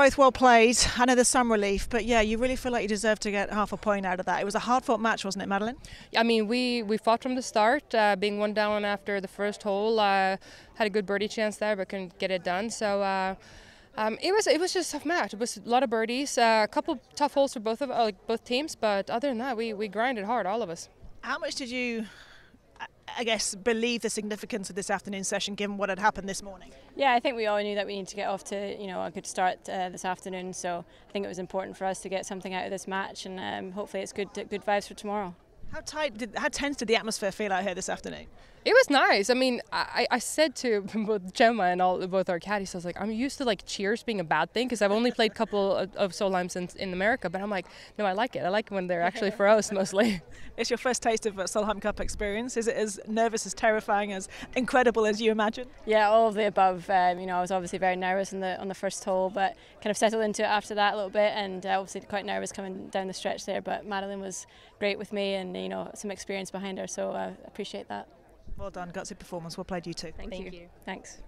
both well played. I know there's some relief, but yeah, you really feel like you deserve to get half a point out of that. It was a hard-fought match, wasn't it, Madelene? I mean, we fought from the start, being one down after the first hole. Had a good birdie chance there, but couldn't get it done. So it was just a tough match. It was a lot of birdies, a couple tough holes for both teams, but other than that, we grinded hard, all of us. How much did you, I guess, believe the significance of this afternoon session given what had happened this morning? Yeah, I think we all knew that we need to get off to, you know, a good start this afternoon, so I think it was important for us to get something out of this match, and hopefully it's good vibes for tomorrow. How tense did the atmosphere feel out here this afternoon? It was nice. I mean, I said to both Gemma and both our caddies, I was like, I'm used to like cheers being a bad thing because I've only played a couple of Solheims in America, but I'm like, no, I like it. I like it when they're actually for us mostly. It's your first taste of a Solheim Cup experience. Is it as nervous, as terrifying, as incredible as you imagine? Yeah, all of the above. You know, I was obviously very nervous on the first hole, but kind of settled into it after that a little bit, and obviously quite nervous coming down the stretch there. But Madelene was great with me, and you know, some experience behind her, so I appreciate that. Well done, gutsy performance. Well played, you two. Thank you. Thanks.